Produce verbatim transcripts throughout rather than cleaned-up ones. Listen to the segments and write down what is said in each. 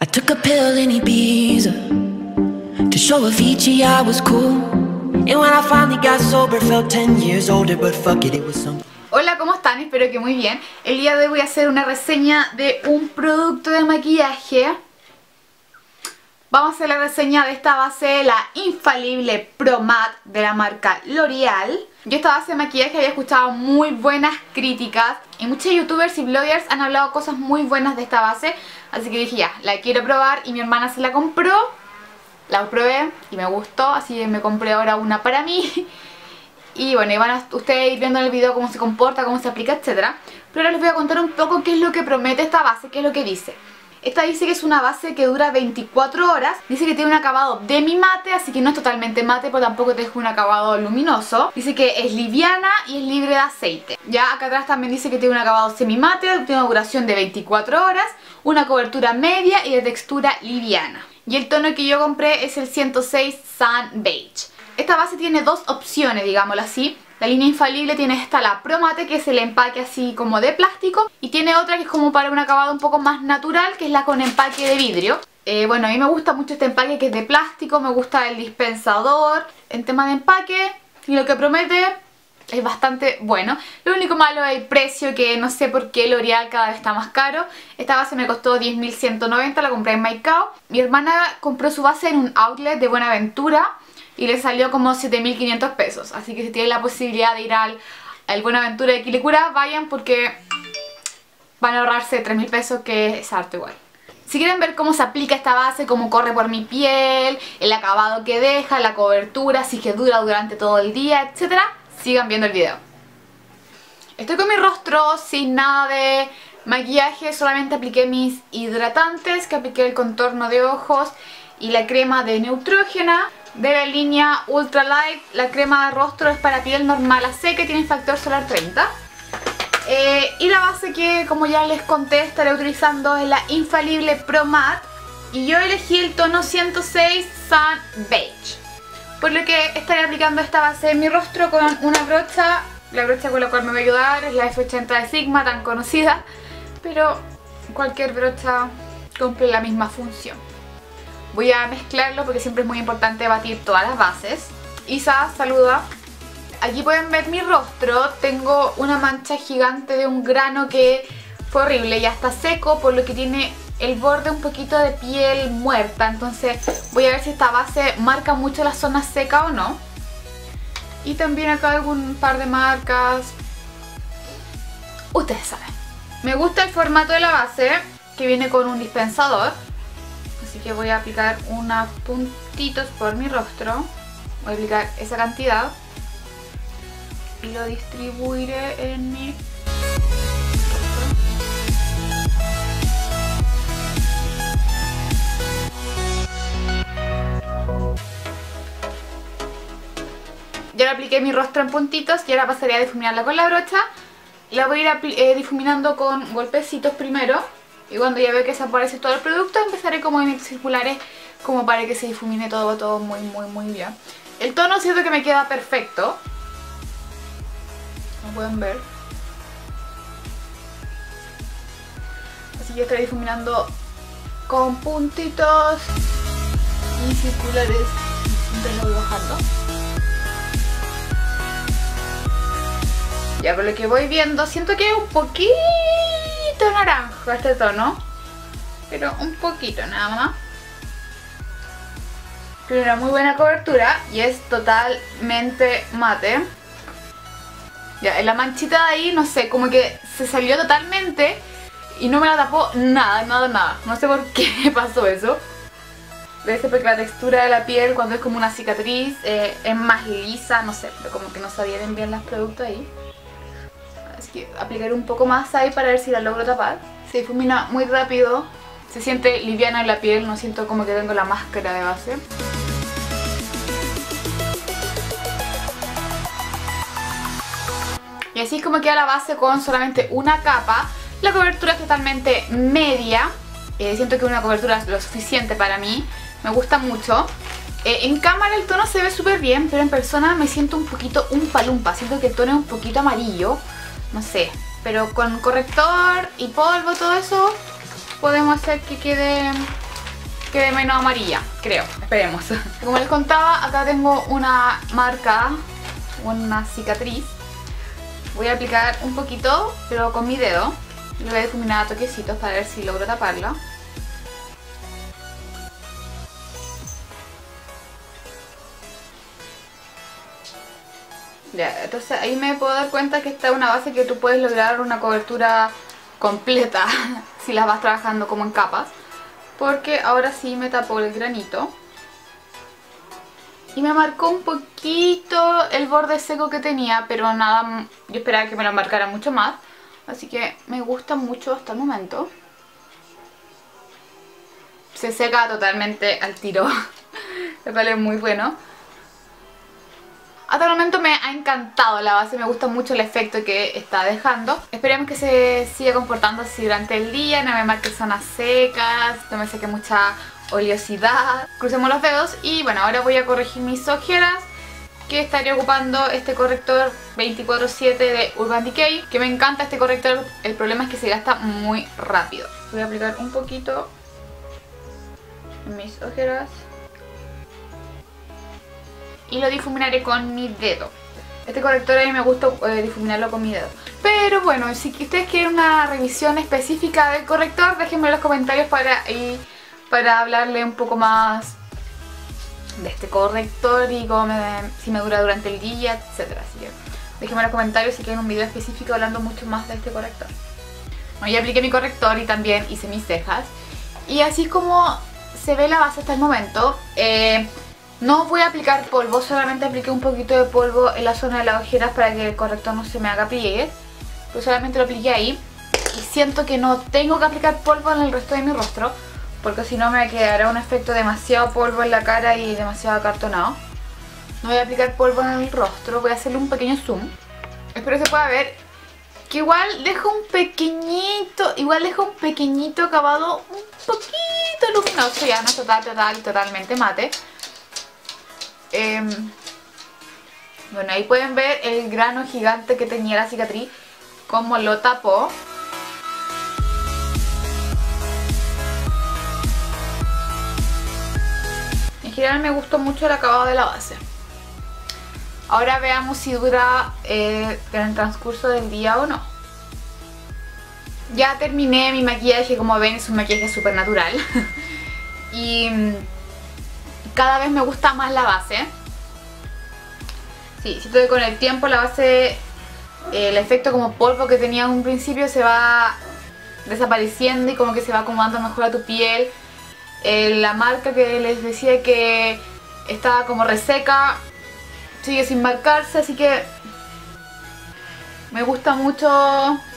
I took a pill in Ibiza to show Avicii I was cool. And when I finally got sober, felt ten years older, but fuck it, it was something. Hola, ¿cómo están? Espero que muy bien. El día de hoy voy a hacer una reseña de un producto de maquillaje. Vamos a hacer la reseña de esta base, la Infalible Pro Matte de la marca L'Oreal. Yo esta base de maquillaje había escuchado muy buenas críticas y muchos youtubers y bloggers han hablado cosas muy buenas de esta base, así que dije ya, la quiero probar y mi hermana se la compró. La probé y me gustó, así que me compré ahora una para mí. Y bueno, y van a ustedes ir viendo en el video cómo se comporta, cómo se aplica, etcétera. Pero ahora les voy a contar un poco qué es lo que promete esta base, qué es lo que dice. Esta dice que es una base que dura veinticuatro horas. Dice que tiene un acabado demi mate, así que no es totalmente mate, pero tampoco te deja un acabado luminoso. Dice que es liviana y es libre de aceite. Ya acá atrás también dice que tiene un acabado semi mate, tiene una duración de veinticuatro horas, una cobertura media y de textura liviana. Y el tono que yo compré es el ciento seis Sun Beige. Esta base tiene dos opciones, digámoslo así. La línea infalible tiene esta, la Pro Matte, que es el empaque así como de plástico. Y tiene otra que es como para un acabado un poco más natural, que es la con empaque de vidrio. Eh, bueno, a mí me gusta mucho este empaque que es de plástico, me gusta el dispensador. En tema de empaque, y lo que promete es bastante bueno. Lo único malo es el precio, que no sé por qué L'Oreal cada vez está más caro. Esta base me costó diez mil ciento noventa, la compré en MyCal. Mi hermana compró su base en un outlet de Buenaventura y le salió como siete mil quinientos pesos. Así que si tienen la posibilidad de ir al, al Buenaventura de Quilicura, vayan porque van a ahorrarse tres mil pesos, que es harto igual. Si quieren ver cómo se aplica esta base, cómo corre por mi piel, el acabado que deja, la cobertura, si es que dura durante todo el día, etcétera, sigan viendo el video. Estoy con mi rostro sin nada de maquillaje, solamente apliqué mis hidratantes, que apliqué el contorno de ojos y la crema de Neutrogena. De la línea Ultra Light, la crema de rostro es para piel normal a seca, tiene factor solar treinta. Eh, y la base que, como ya les conté, estaré utilizando es la Infalible Pro Matte. Y yo elegí el tono ciento seis Sun Beige. Por lo que estaré aplicando esta base en mi rostro con una brocha. La brocha con la cual me voy a ayudar es la F ochenta de Sigma, tan conocida. Pero cualquier brocha cumple la misma función. Voy a mezclarlo porque siempre es muy importante batir todas las bases. Isa, saluda. Aquí pueden ver mi rostro. Tengo una mancha gigante de un grano que fue horrible. Ya está seco, por lo que tiene el borde un poquito de piel muerta. Entonces voy a ver si esta base marca mucho las zonas secas o no. Y también acá algún par de marcas. Ustedes saben. Me gusta el formato de la base, que viene con un dispensador. Así que voy a aplicar unos puntitos por mi rostro. Voy a aplicar esa cantidad y lo distribuiré en mi rostro. Ya le apliqué mi rostro en puntitos y ahora pasaré a difuminarla con la brocha. La voy a ir eh, difuminando con golpecitos primero. Y cuando ya veo que se aparece todo el producto, empezaré con movimientos circulares como para que se difumine todo, todo muy, muy, muy bien. El tono siento que me queda perfecto. Como pueden ver. Así que estaré difuminando con puntitos y circulares. Entonces lo voy bajando. Ya por lo que voy viendo, siento que un poquito naranjo este tono, pero un poquito nada más. Tiene una muy buena cobertura y es totalmente mate. Ya en la manchita de ahí, no sé, como que se salió totalmente y no me la tapó nada, nada, nada. No sé por qué pasó eso. Debe ser porque la textura de la piel cuando es como una cicatriz eh, es más lisa, no sé, pero como que no se adhieren bien los productos ahí. Así que aplicaré un poco más ahí para ver si la logro tapar. Se difumina muy rápido, se siente liviana en la piel, no siento como que tengo la máscara de base. Y así es como queda la base con solamente una capa. La cobertura es totalmente media. Eh, siento que una cobertura es lo suficiente para mí, me gusta mucho. Eh, en cámara el tono se ve súper bien, pero en persona me siento un poquito un palumpa. Siento que el tono es un poquito amarillo. No sé, pero con corrector y polvo, todo eso, podemos hacer que quede quede menos amarilla, creo, esperemos. Como les contaba, acá tengo una marca, una cicatriz. Voy a aplicar un poquito, pero con mi dedo. Lo voy a difuminar a toquecitos para ver si logro taparla. Ya, entonces ahí me puedo dar cuenta que esta es una base que tú puedes lograr una cobertura completa si las vas trabajando como en capas, porque ahora sí me tapó el granito y me marcó un poquito el borde seco que tenía, pero nada, yo esperaba que me lo marcara mucho más, así que me gusta mucho hasta el momento. Se seca totalmente al tiro, me parece muy bueno. Hasta el momento me ha encantado la base, me gusta mucho el efecto que está dejando. Esperemos que se siga comportando así durante el día, no me marque zonas secas, no me saque mucha oleosidad. Crucemos los dedos y bueno, ahora voy a corregir mis ojeras, que estaré ocupando este corrector veinticuatro siete de Urban Decay, que me encanta este corrector, el problema es que se gasta muy rápido. Voy a aplicar un poquito en mis ojeras. Y lo difuminaré con mi dedo. Este corrector a mí me gusta eh, difuminarlo con mi dedo. Pero bueno, si ustedes quieren una revisión específica del corrector, déjenme en los comentarios para, y, para hablarle un poco más de este corrector y cómo me, si me dura durante el día, etcétera. Así que déjenme en los comentarios si quieren un video específico hablando mucho más de este corrector. Bueno, ya apliqué mi corrector y también hice mis cejas. Y así como se ve la base hasta el momento. Eh, No voy a aplicar polvo, solamente apliqué un poquito de polvo en la zona de las ojeras para que el corrector no se me haga pliegue. Pues solamente lo apliqué ahí y siento que no tengo que aplicar polvo en el resto de mi rostro, porque si no me quedará un efecto demasiado polvo en la cara y demasiado acartonado. No voy a aplicar polvo en el rostro, voy a hacerle un pequeño zoom. Espero que se pueda ver que igual dejo un pequeñito, igual dejo un pequeñito acabado un poquito luminoso, ya no total, total, totalmente mate. Eh, bueno, ahí pueden ver el grano gigante que tenía la cicatriz, cómo lo tapó. En general me gustó mucho el acabado de la base. Ahora veamos si dura eh, en el transcurso del día o no. Ya terminé mi maquillaje, como ven es un maquillaje súper natural. Y... cada vez me gusta más la base. Sí, siento que con el tiempo la base, el efecto como polvo que tenía en un principio se va desapareciendo y como que se va acomodando mejor a tu piel. Eh, la marca que les decía que estaba como reseca, sigue sin marcarse, así que me gusta mucho.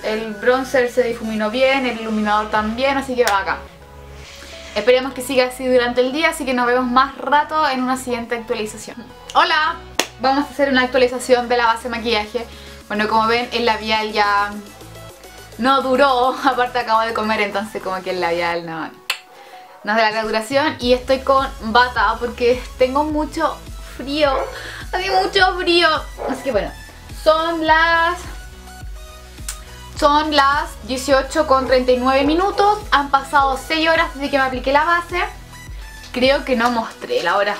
El bronzer se difuminó bien, el iluminador también, así que bacán. Esperemos que siga así durante el día, así que nos vemos más rato en una siguiente actualización. ¡Hola! Vamos a hacer una actualización de la base de maquillaje. Bueno, como ven, el labial ya no duró, aparte acabo de comer, entonces como que el labial no, no es de larga duración. Y estoy con bata porque tengo mucho frío, hace mucho frío. Así que bueno, son las... son las dieciocho con treinta y nueve minutos, han pasado seis horas desde que me apliqué la base. Creo que no mostré la hora.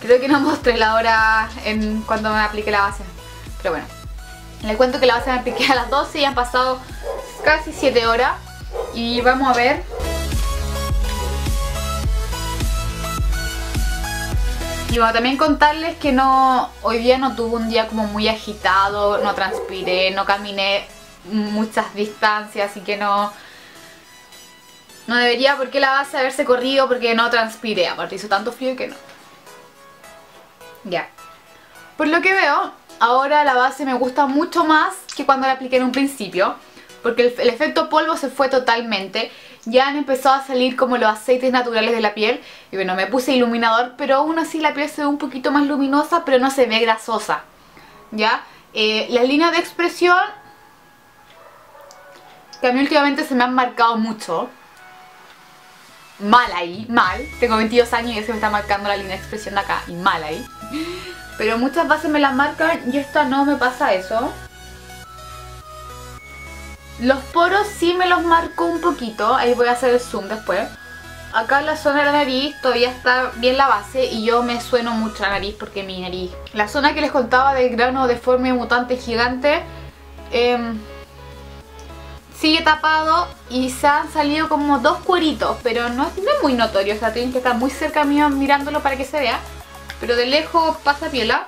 Creo que no mostré la hora en cuando me apliqué la base. Pero bueno, les cuento que la base me apliqué a las doce y han pasado casi siete horas. Y vamos a ver. Y bueno, también contarles que no, hoy día no tuve un día como muy agitado, no transpiré, no caminé muchas distancias, así que no no debería porque la base haberse corrido, porque no transpiré, aparte hizo tanto frío que no. Ya, por lo que veo ahora la base me gusta mucho más que cuando la apliqué en un principio, porque el, el efecto polvo se fue totalmente, ya han empezado a salir como los aceites naturales de la piel. Y bueno, me puse iluminador, pero aún así la piel se ve un poquito más luminosa, pero no se ve grasosa. Ya, eh, las líneas de expresión que a mí últimamente se me han marcado mucho. Mal ahí, mal. Tengo veintidós años y ya se me está marcando la línea de expresión de acá. Y mal ahí. Pero muchas bases me las marcan y esta no me pasa eso. Los poros sí me los marco un poquito. Ahí voy a hacer el zoom después. Acá en la zona de la nariz todavía está bien la base y yo me sueno mucho la nariz porque mi nariz... La zona que les contaba del grano deforme mutante gigante eh, sigue tapado y se han salido como dos cueritos, pero no es, no es muy notorio, o sea, tienen que estar muy cerca mío mirándolo para que se vea. Pero de lejos pasa piola.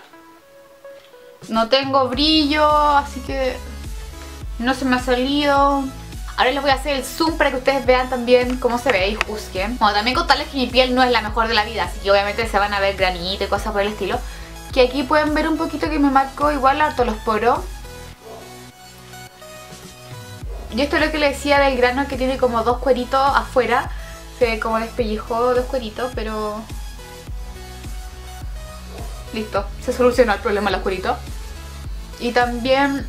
No tengo brillo, así que no se me ha salido. Ahora les voy a hacer el zoom para que ustedes vean también cómo se ve y juzguen. Bueno, también contarles que mi piel no es la mejor de la vida, así que obviamente se van a ver granito y cosas por el estilo. Que aquí pueden ver un poquito que me marcó igual harto los poros. Y esto es lo que les decía del grano, que tiene como dos cueritos afuera. Se ve como despellejó dos cueritos, pero... listo, se solucionó el problema de los cueritos. Y también...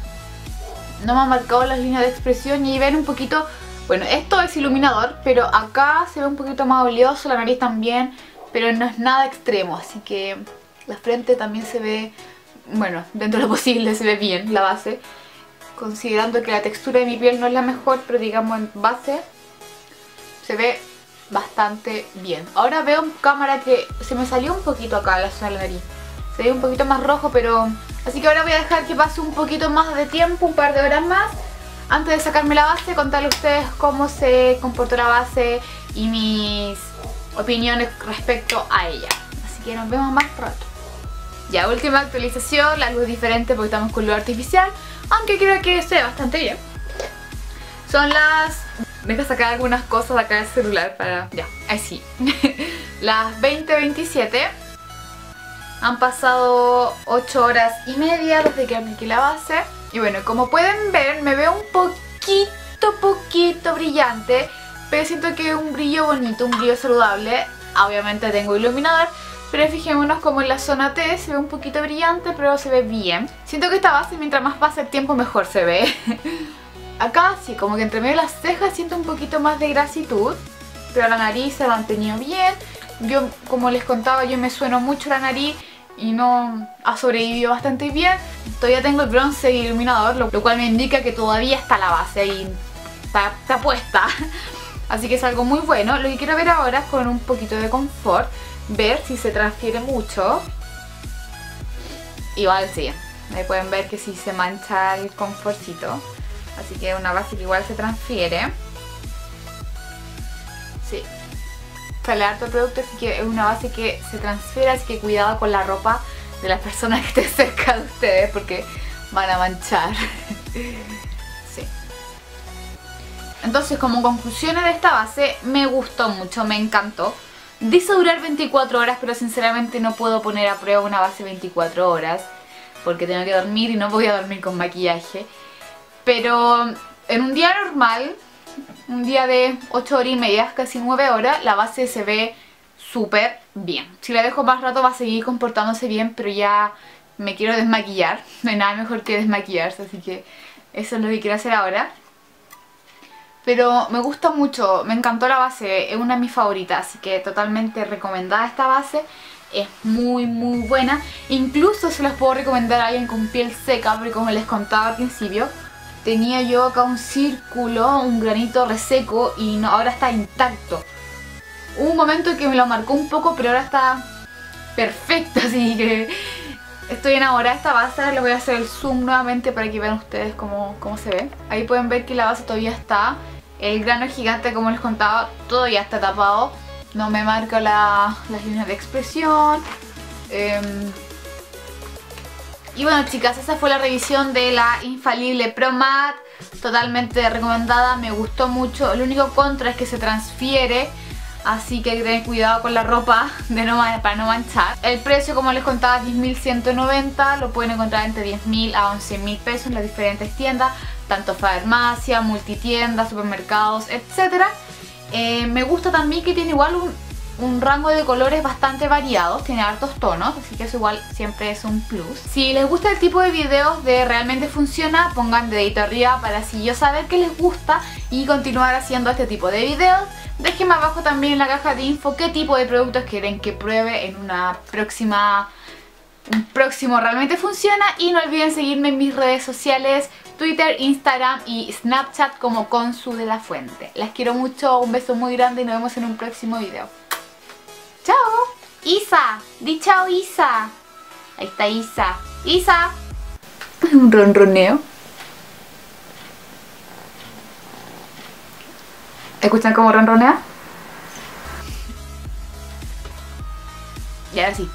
no me han marcado las líneas de expresión y ven un poquito... bueno, esto es iluminador, pero acá se ve un poquito más oleoso, la nariz también, pero no es nada extremo, así que la frente también se ve... bueno, dentro de lo posible se ve bien la base, considerando que la textura de mi piel no es la mejor, pero digamos en base se ve bastante bien. Ahora veo en cámara que se me salió un poquito acá la zona de la nariz, se ve un poquito más rojo, pero... así que ahora voy a dejar que pase un poquito más de tiempo, un par de horas más, antes de sacarme la base, contarle a ustedes cómo se comportó la base y mis opiniones respecto a ella. Así que nos vemos más pronto. Ya, última actualización, la luz diferente porque estamos con luz artificial, aunque creo que se ve bastante bien. Son las... me voy a sacar algunas cosas de acá del celular para... ya, ahí sí. Las veinte veintisiete. Han pasado ocho horas y media desde que apliqué la base. Y bueno, como pueden ver, me veo un poquito, poquito brillante. Pero siento que es un brillo bonito, un brillo saludable. Obviamente tengo iluminador. Pero fijémonos como en la zona T se ve un poquito brillante, pero se ve bien. Siento que esta base, mientras más pasa el tiempo, mejor se ve. Acá sí, como que entre medio de las cejas siento un poquito más de grasitud. Pero la nariz se ha mantenido bien. Yo, como les contaba, yo me sueno mucho la nariz y no ha sobrevivido bastante bien. Todavía tengo el bronce y el iluminador, lo cual me indica que todavía está la base y está, está puesta. Así que es algo muy bueno. Lo que quiero ver ahora es con un poquito de confort, ver si se transfiere mucho. Igual sí, ahí pueden ver que sí se mancha el confortcito. Así que es una base que igual se transfiere. Sí. Sale harto producto, así que es una base que se transfiere, así que cuidado con la ropa de las personas que estén cerca de ustedes porque van a manchar. Sí. Entonces, como conclusiones de esta base, me gustó mucho, me encantó. Dice durar veinticuatro horas, pero sinceramente no puedo poner a prueba una base veinticuatro horas porque tengo que dormir y no voy a dormir con maquillaje. Pero en un día normal... un día de ocho horas y media, casi nueve horas, la base se ve súper bien. Si la dejo más rato va a seguir comportándose bien, pero ya me quiero desmaquillar. No hay nada mejor que desmaquillarse, así que eso es lo que quiero hacer ahora. Pero me gusta mucho, me encantó la base, es una de mis favoritas, así que totalmente recomendada esta base. Es muy muy buena, incluso se las puedo recomendar a alguien con piel seca, porque como les contaba al principio... tenía yo acá un círculo, un granito reseco y no, ahora está intacto. Hubo un momento que me lo marcó un poco, pero ahora está perfecto, así que estoy enamorada de esta base. Les voy a hacer el zoom nuevamente para que vean ustedes cómo, cómo se ve. Ahí pueden ver que la base todavía está. El grano gigante, como les contaba, todavía está tapado. No me marca la, las líneas de expresión. Eh, Y bueno, chicas, esa fue la revisión de la Infalible Pro Matte, totalmente recomendada, me gustó mucho. El único contra es que se transfiere, así que hay que tener cuidado con la ropa de no, para no manchar. El precio, como les contaba, es diez mil ciento noventa, lo pueden encontrar entre diez mil a once mil pesos en las diferentes tiendas, tanto farmacia, multitiendas, supermercados, etcétera. Eh, me gusta también que tiene igual un, un rango de colores bastante variados, tiene hartos tonos, así que eso igual siempre es un plus. Si les gusta el tipo de videos de Realmente Funciona, pongan dedito arriba para así yo saber que les gusta y continuar haciendo este tipo de videos. Déjenme abajo también en la caja de info qué tipo de productos quieren que pruebe en una próxima, un próximo Realmente Funciona. Y no olviden seguirme en mis redes sociales Twitter, Instagram y Snapchat como Consu de la Fuente. Las quiero mucho, un beso muy grande y nos vemos en un próximo video. ¡Chao! Isa, di chao Isa. Ahí está Isa. Isa. Un ronroneo. ¿Escuchan cómo ronronea? Y ahora sí.